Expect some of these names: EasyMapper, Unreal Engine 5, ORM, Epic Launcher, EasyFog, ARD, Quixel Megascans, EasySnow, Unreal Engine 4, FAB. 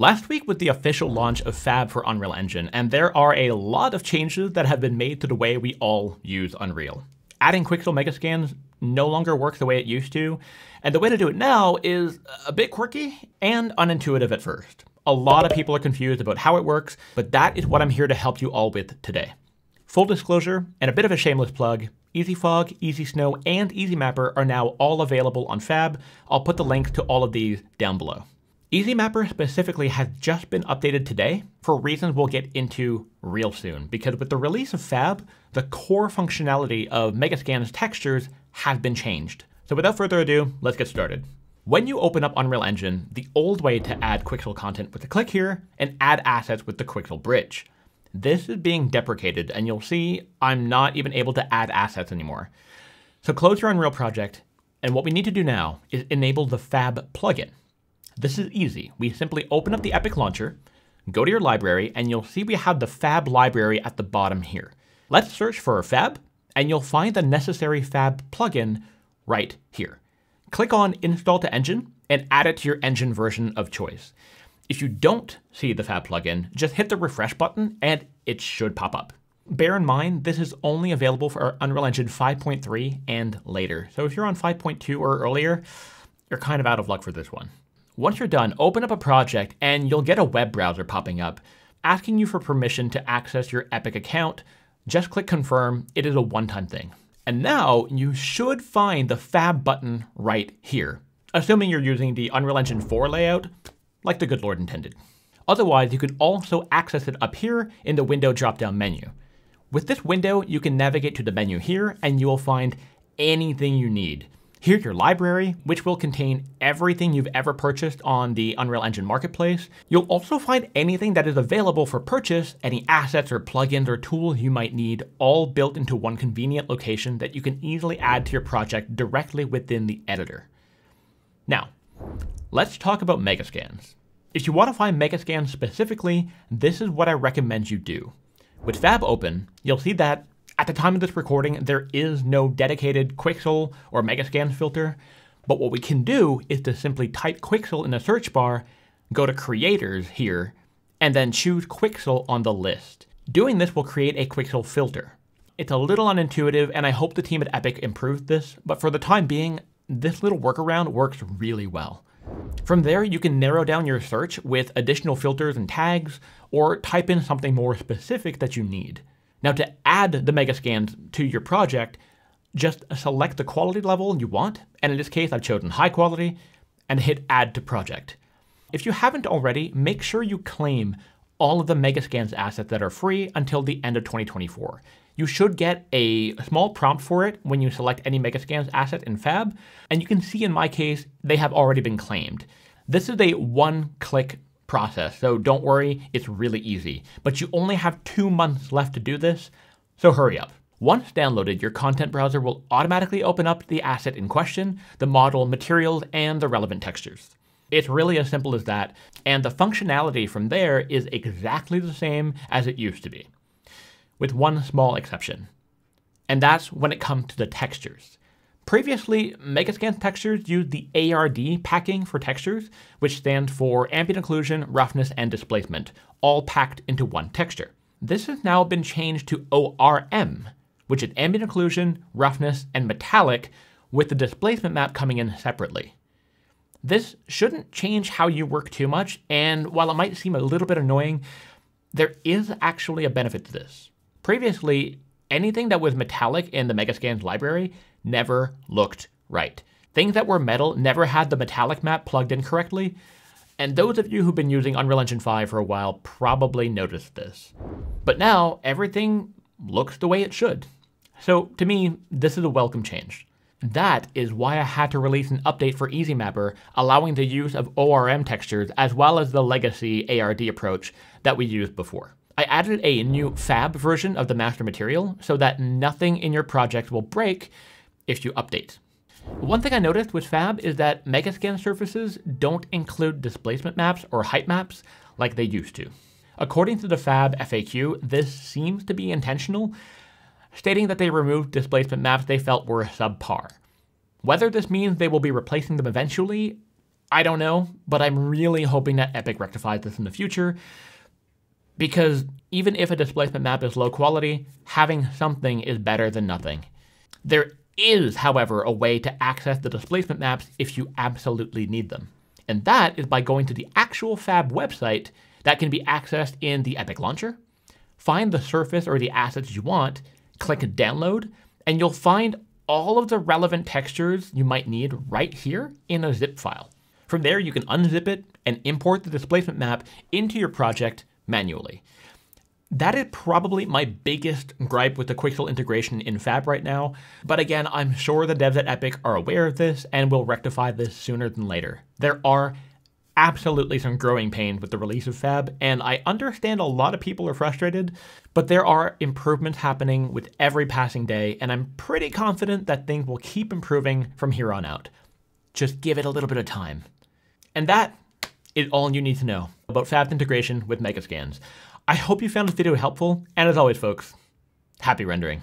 Last week was the official launch of FAB for Unreal Engine, and there are a lot of changes that have been made to the way we all use Unreal. Adding Quixel Megascans no longer works the way it used to, and the way to do it now is a bit quirky and unintuitive at first. A lot of people are confused about how it works, but that is what I'm here to help you all with today. Full disclosure, and a bit of a shameless plug, EasyFog, EasySnow, and EasyMapper are now all available on FAB. I'll put the links to all of these down below. EasyMapper specifically has just been updated today for reasons we'll get into real soon, because with the release of FAB, the core functionality of Megascan's textures has been changed. So without further ado, let's get started. When you open up Unreal Engine, the old way to add Quixel content was to click here and add assets with the Quixel bridge. This is being deprecated, and you'll see I'm not even able to add assets anymore. So close your Unreal project, and what we need to do now is enable the FAB plugin. This is easy. We simply open up the Epic Launcher, go to your library, and you'll see we have the FAB library at the bottom here. Let's search for FAB, and you'll find the necessary FAB plugin right here. Click on Install to Engine and add it to your engine version of choice. If you don't see the FAB plugin, just hit the refresh button and it should pop up. Bear in mind, this is only available for Unreal Engine 5.3 and later. So if you're on 5.2 or earlier, you're kind of out of luck for this one. Once you're done, open up a project and you'll get a web browser popping up asking you for permission to access your Epic account. Just click confirm. It is a one-time thing. And now you should find the FAB button right here, assuming you're using the Unreal Engine 4 layout, like the good Lord intended. Otherwise, you can also access it up here in the window drop-down menu. With this window, you can navigate to the menu here and you will find anything you need. Here's your library, which will contain everything you've ever purchased on the Unreal Engine Marketplace. You'll also find anything that is available for purchase, any assets or plugins or tools you might need, all built into one convenient location that you can easily add to your project directly within the editor. Now, let's talk about Megascans. If you want to find Megascans specifically, this is what I recommend you do. With FAB open, you'll see that at the time of this recording, there is no dedicated Quixel or Megascans filter, but what we can do is to simply type Quixel in the search bar, go to Creators here, and then choose Quixel on the list. Doing this will create a Quixel filter. It's a little unintuitive, and I hope the team at Epic improved this, but for the time being, this little workaround works really well. From there, you can narrow down your search with additional filters and tags, or type in something more specific that you need. Now, to add the Megascans to your project, just select the quality level you want, and in this case, I've chosen high quality, and hit Add to Project. If you haven't already, make sure you claim all of the Megascans assets that are free until the end of 2024. You should get a small prompt for it when you select any Megascans asset in FAB, and you can see in my case, they have already been claimed. This is a one-click process, so don't worry, it's really easy. But you only have 2 months left to do this, so hurry up. Once downloaded, your content browser will automatically open up the asset in question, the model, materials, and the relevant textures. It's really as simple as that, and the functionality from there is exactly the same as it used to be, with one small exception, and that's when it comes to the textures. Previously, Megascans textures used the ARD packing for textures, which stands for ambient occlusion, roughness, and displacement, all packed into one texture. This has now been changed to ORM, which is ambient occlusion, roughness, and metallic, with the displacement map coming in separately. This shouldn't change how you work too much, and while it might seem a little bit annoying, there is actually a benefit to this. Previously, anything that was metallic in the Megascans library never looked right. Things that were metal never had the metallic map plugged in correctly, and those of you who've been using Unreal Engine 5 for a while probably noticed this. But now, everything looks the way it should. So to me, this is a welcome change. That is why I had to release an update for EasyMapper, allowing the use of ORM textures as well as the legacy ARD approach that we used before. I added a new FAB version of the master material so that nothing in your project will break if you update. One thing I noticed with FAB is that Megascans surfaces don't include displacement maps or height maps like they used to. According to the FAB FAQ, this seems to be intentional, stating that they removed displacement maps they felt were subpar. Whether this means they will be replacing them eventually, I don't know, but I'm really hoping that Epic rectifies this in the future, because even if a displacement map is low quality, having something is better than nothing. There is, however, a way to access the displacement maps if you absolutely need them. And that is by going to the actual FAB website that can be accessed in the Epic Launcher. Find the surface or the assets you want, click download, and you'll find all of the relevant textures you might need right here in a zip file. From there, you can unzip it and import the displacement map into your project manually. That is probably my biggest gripe with the Quixel integration in FAB right now. But again, I'm sure the devs at Epic are aware of this and will rectify this sooner than later. There are absolutely some growing pains with the release of FAB, and I understand a lot of people are frustrated, but there are improvements happening with every passing day, and I'm pretty confident that things will keep improving from here on out. Just give it a little bit of time. And that is all you need to know about FAB's integration with Megascans. I hope you found this video helpful, and as always, folks, happy rendering.